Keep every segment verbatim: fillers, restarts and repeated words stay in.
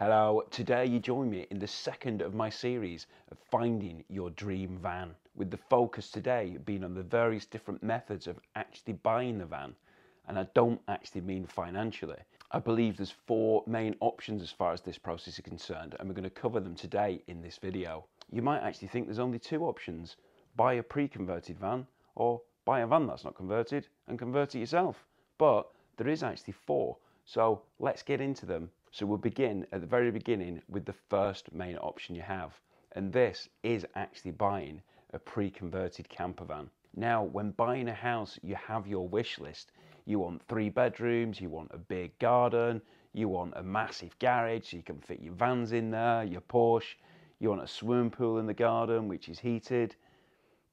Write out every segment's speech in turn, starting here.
Hello, today you join me in the second of my series of finding your dream van, with the focus today being on the various different methods of actually buying the van. And I don't actually mean financially. I believe there's four main options as far as this process is concerned, and we're going to cover them today in this video. You might actually think there's only two options: buy a pre-converted van, or buy a van that's not converted and convert it yourself. But there is actually four, so let's get into them. So we'll begin at the very beginning with the first main option you have, and this is actually buying a pre-converted camper van. Now, when buying a house, you have your wish list. You want three bedrooms, you want a big garden, you want a massive garage so you can fit your vans in there, your Porsche, you want a swimming pool in the garden which is heated.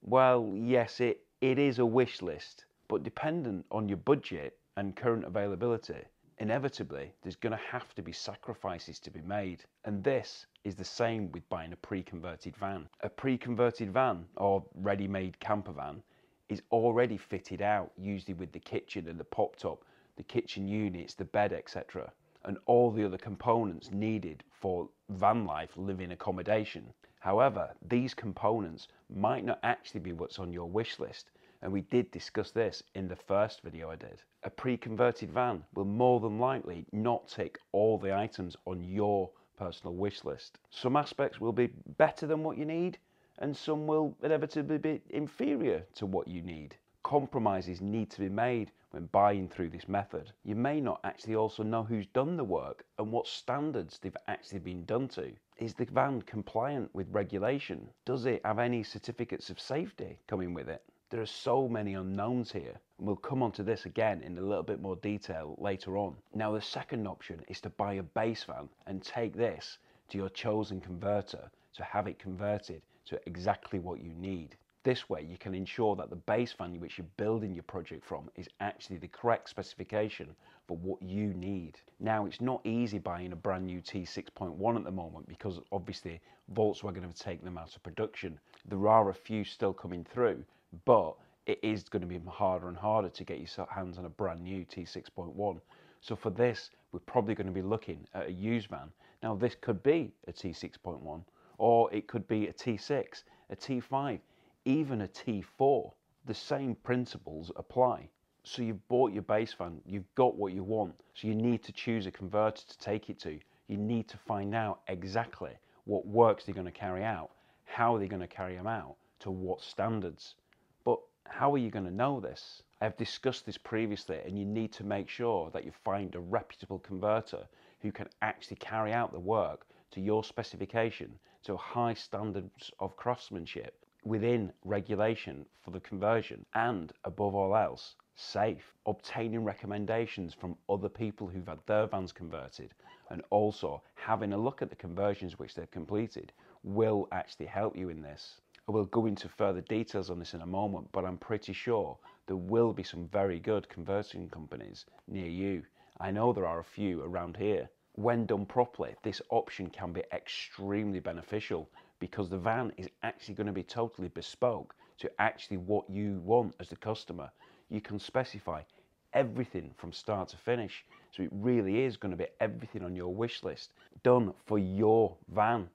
Well, yes, it, it is a wish list, but dependent on your budget and current availability, inevitably there's going to have to be sacrifices to be made, and this is the same with buying a pre-converted van. A pre-converted van, or ready-made camper van, is already fitted out, usually with the kitchen and the pop-top, the kitchen units, the bed, et cetera, and all the other components needed for van life living accommodation. However, these components might not actually be what's on your wish list, and we did discuss this in the first video I did. A pre-converted van will more than likely not tick all the items on your personal wish list. Some aspects will be better than what you need, and some will inevitably be inferior to what you need. Compromises need to be made when buying through this method. You may not actually also know who's done the work and what standards they've actually been done to. Is the van compliant with regulation? Does it have any certificates of safety coming with it? There are so many unknowns here, and we'll come onto this again in a little bit more detail later on. Now, the second option is to buy a base van and take this to your chosen converter to have it converted to exactly what you need. This way you can ensure that the base van which you're building your project from is actually the correct specification for what you need. Now, it's not easy buying a brand new T six point one at the moment, because obviously Volkswagen have taken them out of production. There are a few still coming through, but it is going to be harder and harder to get your hands on a brand new T six point one. So for this, we're probably going to be looking at a used van. Now, this could be a T six point one, or it could be a T six, a T five, even a T four. The same principles apply. So you've bought your base van, you've got what you want, so you need to choose a converter to take it to. You need to find out exactly what works they're going to carry out, how they're going to carry them out, to what standards. But how are you going to know this? I have discussed this previously, and you need to make sure that you find a reputable converter who can actually carry out the work to your specification, to high standards of craftsmanship, within regulation for the conversion, and above all else, safe. Obtaining recommendations from other people who've had their vans converted, and also having a look at the conversions which they've completed, will actually help you in this. I will go into further details on this in a moment, but I'm pretty sure there will be some very good converting companies near you. I know there are a few around here. When done properly, this option can be extremely beneficial, because the van is actually going to be totally bespoke to actually what you want as the customer. You can specify everything from start to finish, so it really is going to be everything on your wish list done for your van,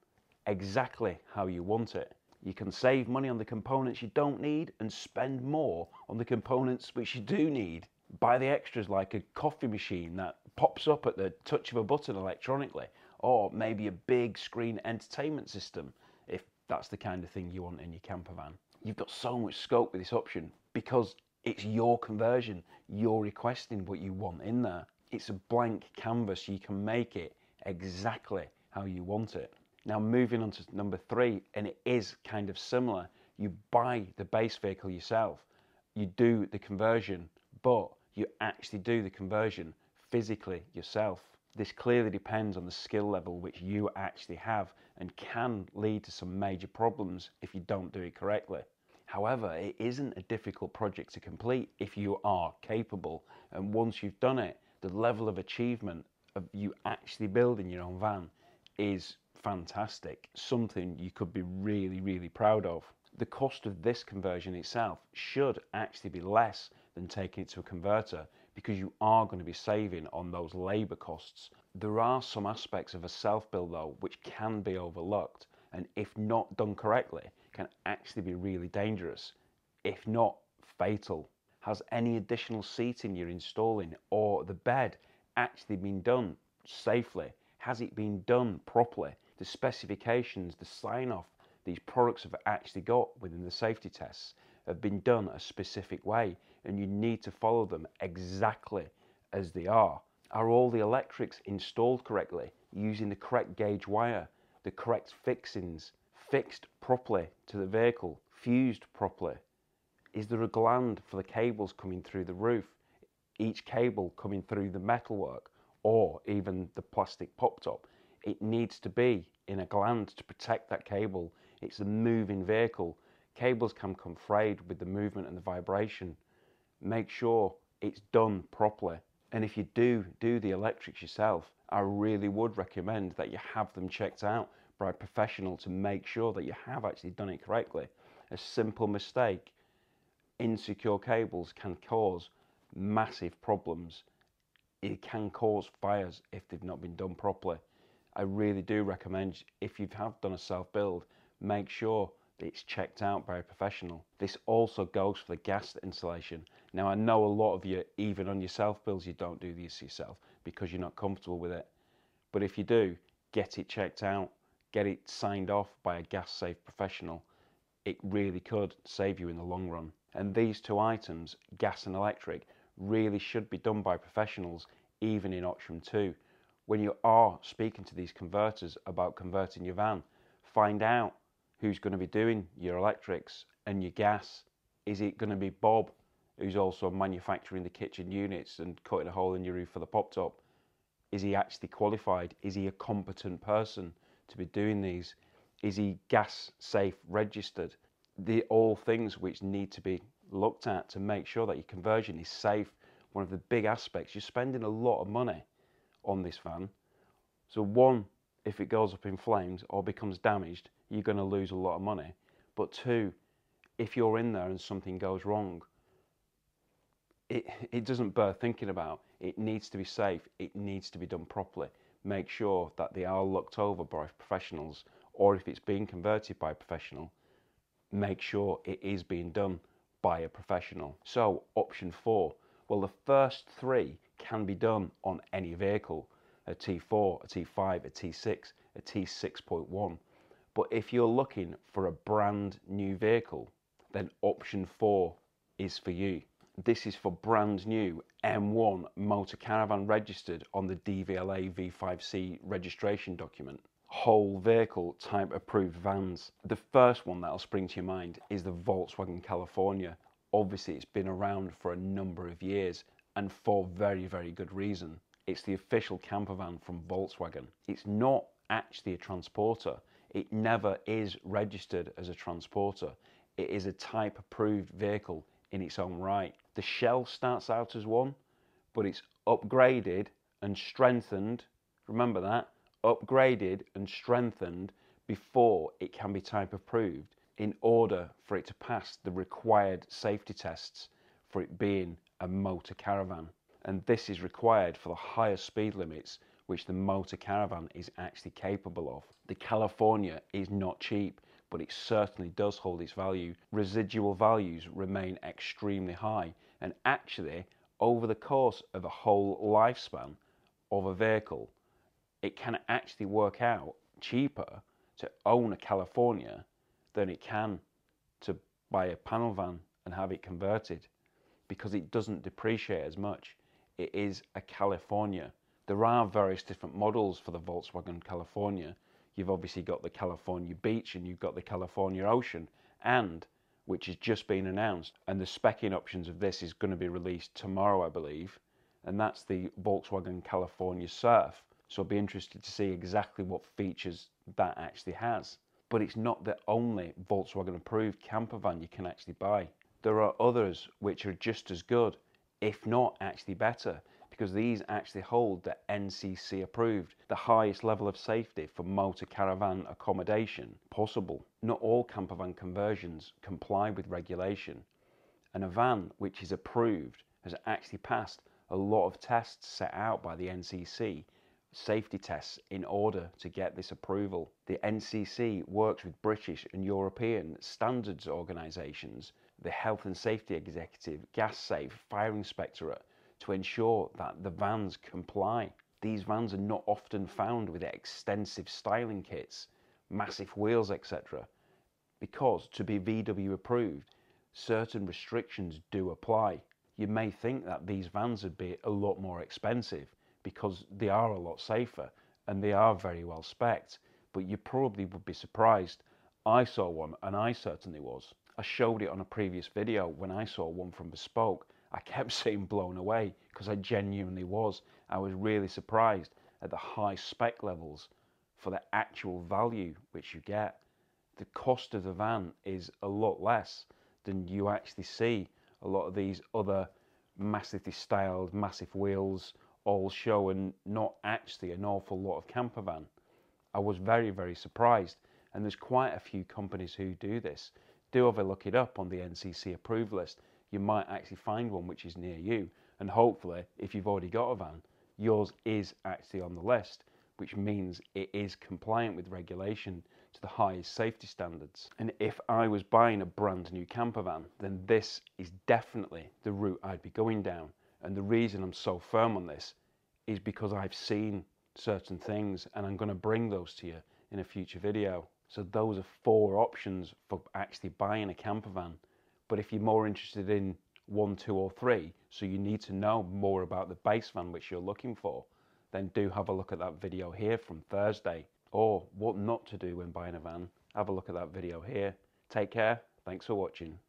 exactly how you want it. You can save money on the components you don't need and spend more on the components which you do need. Buy the extras, like a coffee machine that pops up at the touch of a button electronically, or maybe a big screen entertainment system, if that's the kind of thing you want in your camper van. You've got so much scope with this option, because it's your conversion. You're requesting what you want in there. It's a blank canvas. You can make it exactly how you want it. Now, moving on to number three, and it is kind of similar. You buy the base vehicle yourself. You do the conversion, but you actually do the conversion physically yourself. This clearly depends on the skill level which you actually have, and can lead to some major problems if you don't do it correctly. However, it isn't a difficult project to complete if you are capable, and once you've done it, the level of achievement of you actually building your own van is fantastic, something you could be really, really proud of. The cost of this conversion itself should actually be less than taking it to a converter, because you are going to be saving on those labour costs. There are some aspects of a self-build though which can be overlooked, and if not done correctly can actually be really dangerous, if not fatal. Has any additional seating you're installing or the bed actually been done safely? Has it been done properly? The specifications, the sign-off these products have actually got within the safety tests have been done a specific way, and you need to follow them exactly as they are. Are all the electrics installed correctly, using the correct gauge wire, the correct fixings, fixed properly to the vehicle, fused properly? Is there a gland for the cables coming through the roof, each cable coming through the metalwork or even the plastic pop top? It needs to be in a gland to protect that cable. It's a moving vehicle. Cables can come frayed with the movement and the vibration. Make sure it's done properly. And if you do do the electrics yourself, I really would recommend that you have them checked out by a professional to make sure that you have actually done it correctly. A simple mistake, insecure cables can cause massive problems. It can cause fires if they've not been done properly. I really do recommend, if you have done a self-build, make sure that it's checked out by a professional. This also goes for the gas insulation. Now I know a lot of you, even on your self-builds, you don't do this yourself because you're not comfortable with it. But if you do, get it checked out, get it signed off by a gas-safe professional. It really could save you in the long run. And these two items, gas and electric, really should be done by professionals, even in option two. When you are speaking to these converters about converting your van, find out who's going to be doing your electrics and your gas. Is it going to be Bob, who's also manufacturing the kitchen units and cutting a hole in your roof for the pop-top? Is he actually qualified? Is he a competent person to be doing these? Is he gas safe registered? They're all things which need to be looked at to make sure that your conversion is safe. One of the big aspects, you're spending a lot of money on this van, so one, if it goes up in flames or becomes damaged, you're going to lose a lot of money. But two, if you're in there and something goes wrong, it it doesn't bear thinking about. It needs to be safe, it needs to be done properly. Make sure that they are looked over by professionals, or if it's being converted by a professional, make sure it is being done by a professional. So option four, well, the first three can be done on any vehicle, a T four, a T five, a T six, a T six point one. But if you're looking for a brand new vehicle, then option four is for you. This is for brand new M one motor caravan registered on the D V L A V five C registration document. Whole vehicle type approved vans. The first one that'll spring to your mind is the Volkswagen California. Obviously it's been around for a number of years, and for very, very good reason. It's the official camper van from Volkswagen. It's not actually a transporter. It never is registered as a transporter. It is a type approved vehicle in its own right. The shell starts out as one, but it's upgraded and strengthened. Remember that, upgraded and strengthened before it can be type approved in order for it to pass the required safety tests for it being a motor caravan. And this is required for the higher speed limits which the motor caravan is actually capable of. The California is not cheap, but it certainly does hold its value. Residual values remain extremely high, and actually over the course of a whole lifespan of a vehicle, it can actually work out cheaper to own a California than it can to buy a panel van and have it converted, because it doesn't depreciate as much. It is a California. There are various different models for the Volkswagen California. You've obviously got the California Beach and you've got the California Ocean, and which has just been announced, and the spec-in options of this is going to be released tomorrow, I believe, and that's the Volkswagen California Surf. So I'll be interested to see exactly what features that actually has. But it's not the only Volkswagen approved camper van you can actually buy. There are others which are just as good, if not actually better, because these actually hold the N C C approved, the highest level of safety for motor caravan accommodation possible. Not all camper van conversions comply with regulation, and a van which is approved has actually passed a lot of tests set out by the N C C, safety tests, in order to get this approval. The N C C works with British and European standards organisations, the Health and Safety Executive, GasSafe, Fire Inspectorate, to ensure that the vans comply. These vans are not often found with extensive styling kits, massive wheels, et cetera, because to be V W approved, certain restrictions do apply. You may think that these vans would be a lot more expensive because they are a lot safer and they are very well specced, but you probably would be surprised. I saw one, and I certainly was. I showed it on a previous video when I saw one from Bespoke. I kept saying blown away, because I genuinely was. I was really surprised at the high spec levels for the actual value which you get. The cost of the van is a lot less than you actually see a lot of these other massively styled, massive wheels, all show and not actually an awful lot of camper van. I was very, very surprised, and there's quite a few companies who do this. Do have a look it up on the N C C approval list. You might actually find one which is near you, and hopefully, if you've already got a van, yours is actually on the list, which means it is compliant with regulation to the highest safety standards. And if I was buying a brand new camper van, then this is definitely the route I'd be going down. And the reason I'm so firm on this is because I've seen certain things, and I'm going to bring those to you in a future video. So those are four options for actually buying a camper van. But if you're more interested in one, two or three, so you need to know more about the base van which you're looking for, then do have a look at that video here from Thursday, or what not to do when buying a van. Have a look at that video here. Take care. Thanks for watching.